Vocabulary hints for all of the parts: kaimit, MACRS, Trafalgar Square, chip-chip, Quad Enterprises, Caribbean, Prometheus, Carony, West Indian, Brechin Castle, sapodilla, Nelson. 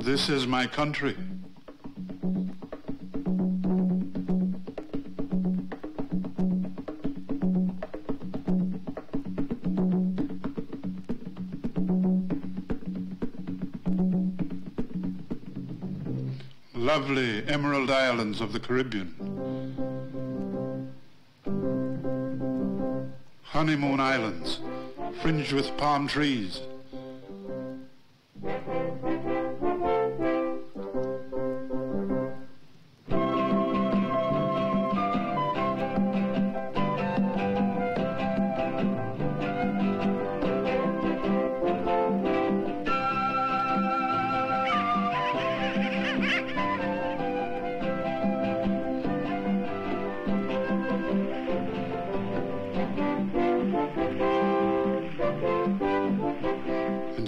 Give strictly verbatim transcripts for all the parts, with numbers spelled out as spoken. This is my country. Lovely emerald islands of the Caribbean. Honeymoon islands, fringed with palm trees.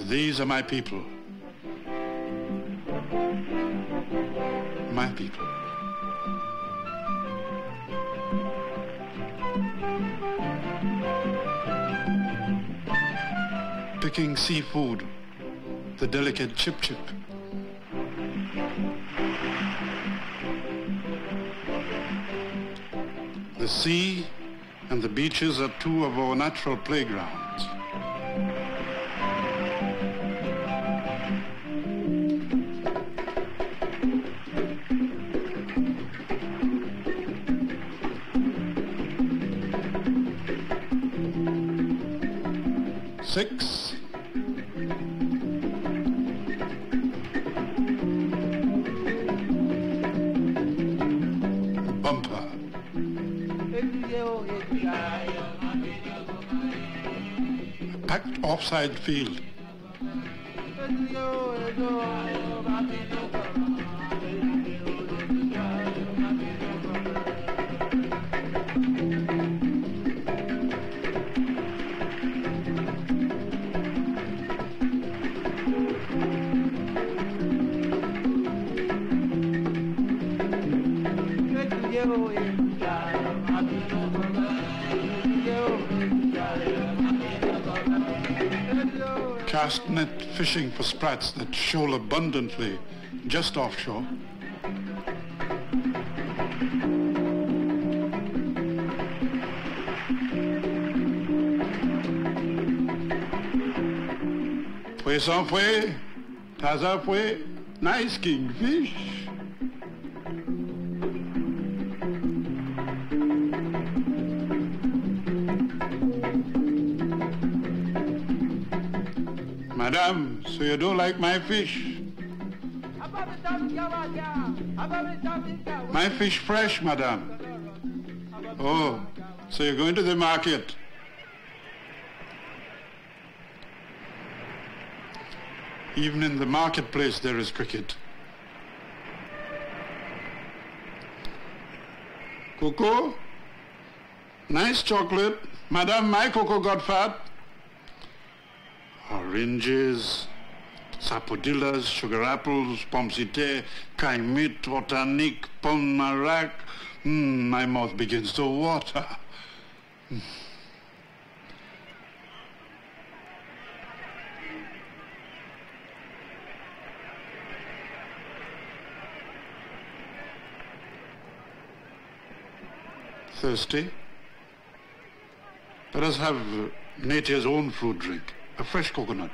These are my people, my people. Picking seafood, the delicate chip-chip. The sea and the beaches are two of our natural playgrounds. Six. Bumper. A packed offside field. Cast net fishing for sprats that shoal abundantly just offshore. Fue sans fue, taza fue, nice kingfish. Madame, so you don't like my fish? My fish fresh, madame. Oh, so you're going to the market. Even in the marketplace there is cricket. Cocoa, nice chocolate. Madame, my cocoa got fat. Oranges, sapodillas, sugar apples, pommes-citées, kaimit, botanique, pomme marac. Mm, my mouth begins to water. Mm. Thirsty? Let us have nature's own fruit drink. A fresh coconut.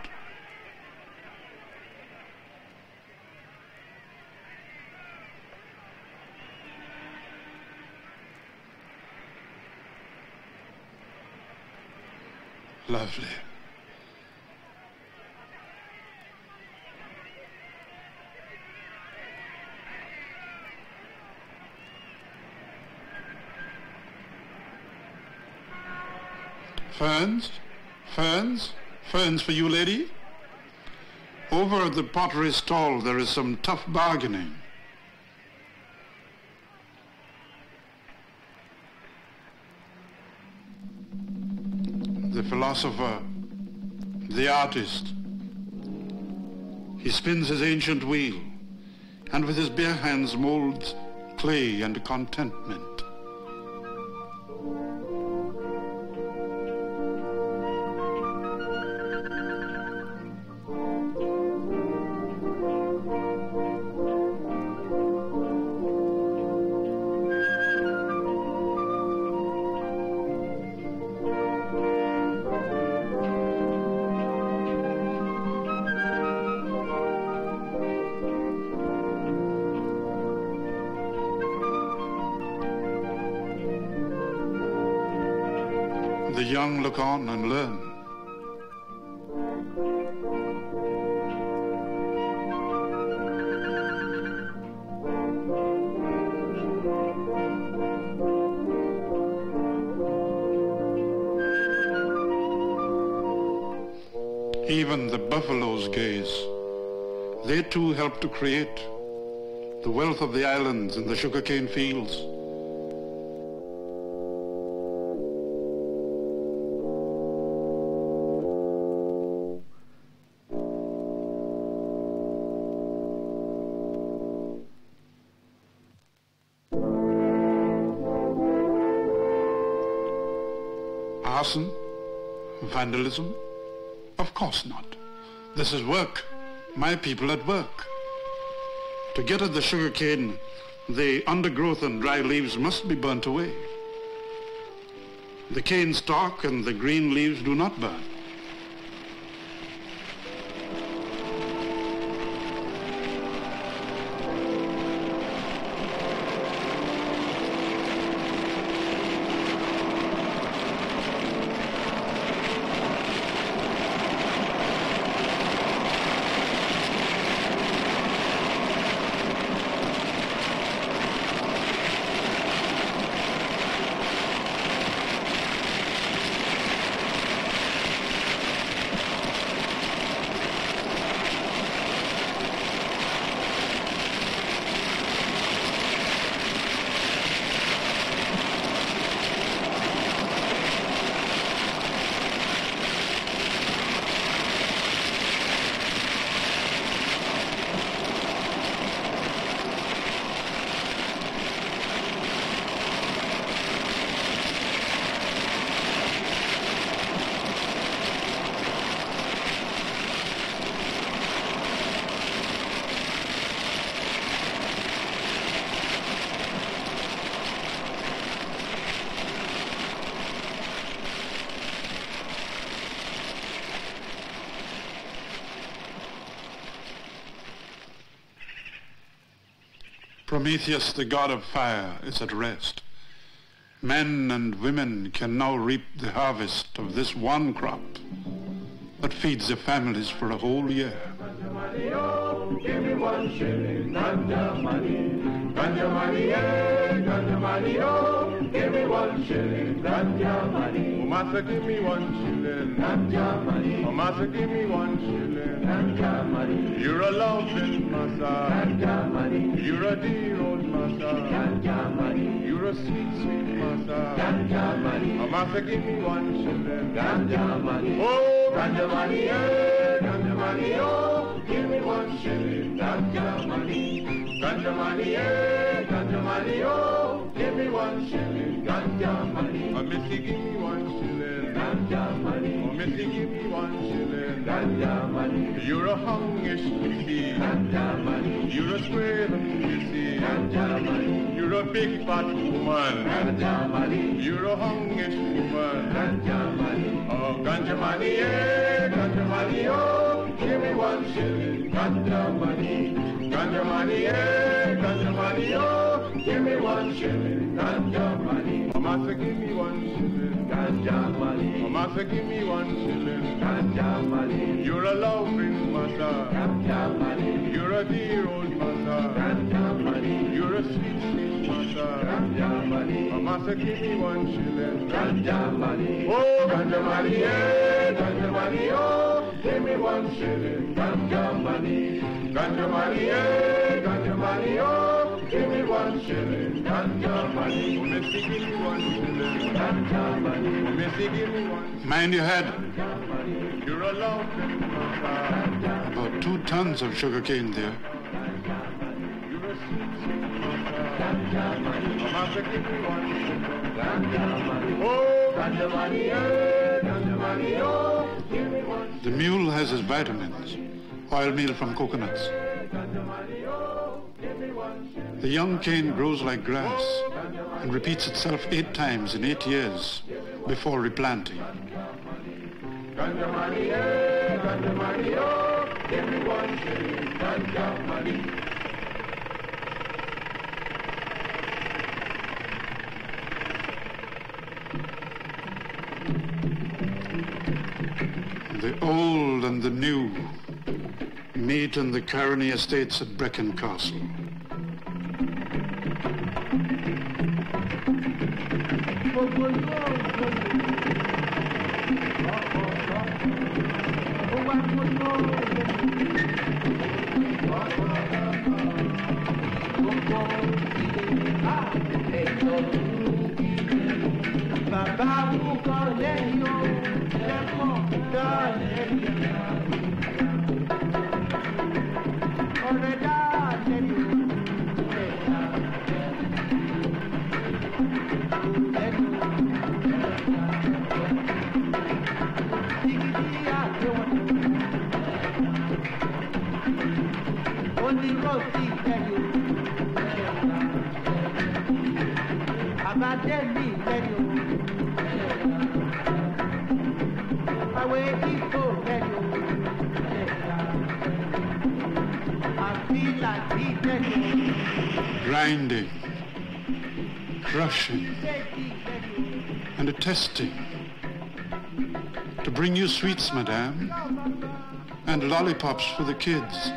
Lovely. Ferns, ferns, ferns for you, lady. Over at the pottery stall, there is some tough bargaining. The philosopher, the artist, he spins his ancient wheel and with his bare hands molds clay and contentment. The young look on and learn. Even the buffaloes gaze. They too help to create the wealth of the islands and the sugarcane fields. Arson? Vandalism? Of course not. This is work. My people at work. To get at the sugarcane, the undergrowth and dry leaves must be burnt away. The cane stalk and the green leaves do not burn. Prometheus, the god of fire, is at rest. Men and women can now reap the harvest of this one crop that feeds their families for a whole year. Give me one shilling, ganja money, ganja money, eh, ganja money, oh, give me one shilling, ganja money. Oh, master, give me one shilling, ganja money. Oh, master, give me one shilling, ganja money. You're a loving master, ganja money. You're a dear old master, ganja money. You're a sweet, sweet master, ganja money. Oh, master, give me one shilling, ganja money. Oh, ganja money, eh, ganja money, oh, give me one shilling, ganja money. Ganja money, eh, ganja money, oh, give me one shilling, ganja money. Oh, missy, give me one shilling, ganja money. Oh, missy, give me one shilling, ganja money. You're a hungish pussy, ganja money. You're a squirrelin' pussy, ganja money. You're a big fat woman, ganja money. You're a hungish woman, ganja money. Oh, ganja money, eh, ganja money, oh, give me one shilling, ganja money. Ganja money, eh, ganja money, oh, give me one shilling, ganja money. Oh, master, give me one shilling, ganja money. Oh, master, give me one shilling, ganja money. You're a loving master, ganja money. You're a dear old master, ganja money. You're a sweet, sweet master, ganja money. money. Mama said give me one shilling. Ganja money. Oh, ganja money, yeah, ganja money, oh. Give me one shilling. Ganja money. Ganja money, yeah, ganja money, oh. Give me one shilling. Ganja money. Missy, give me one shilling. Ganja money. Missy, give me one. Mind your head. You're allowed to. About two tons of sugar cane there. The mule has his vitamins, oil meal from coconuts. The young cane grows like grass and repeats itself eight times in eight years before replanting. The old and the new meet in the Carony estates at Brechin Castle. Grinding, crushing, and a testing to bring you sweets, madame, and lollipops for the kids.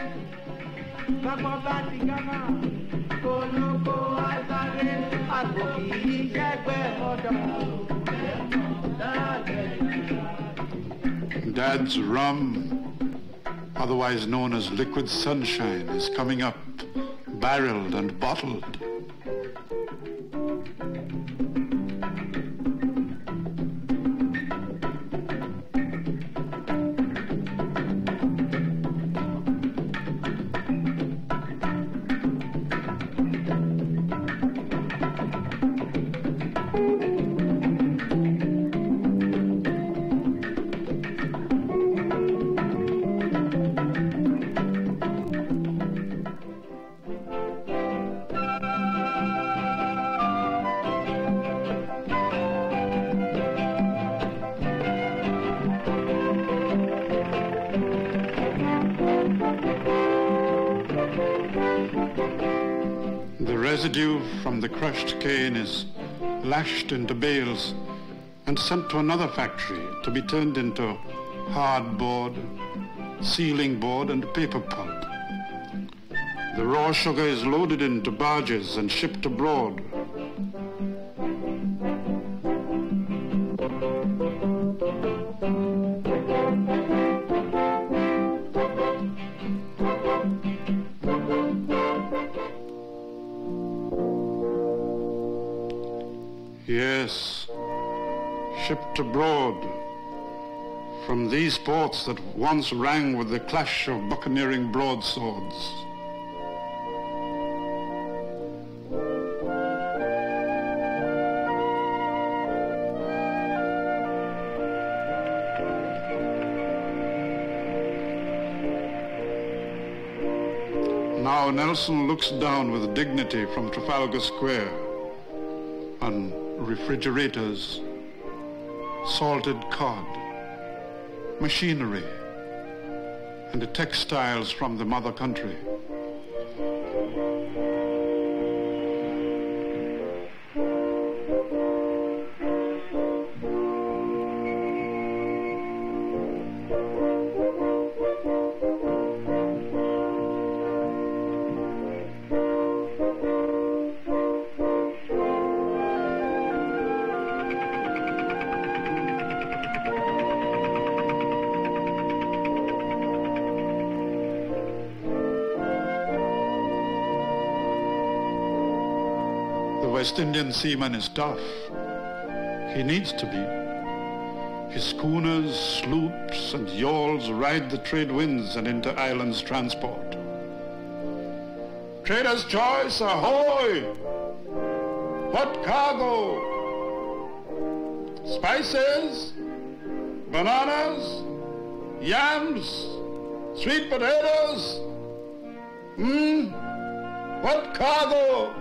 Dad's rum, otherwise known as liquid sunshine, is coming up, barreled and bottled. Residue from the crushed cane is lashed into bales and sent to another factory to be turned into hard board, sealing board, and paper pulp. The raw sugar is loaded into barges and shipped abroad. Yes, shipped abroad from these ports that once rang with the clash of buccaneering broadswords. Now Nelson looks down with dignity from Trafalgar Square on refrigerators, salted cod, machinery, and the textiles from the mother country. a West Indian seaman is tough. He needs to be. His schooners, sloops, and yawls ride the trade winds and inter-islands transport. Trader's choice, ahoy! What cargo? Spices, bananas, yams, sweet potatoes. Hmm? What cargo?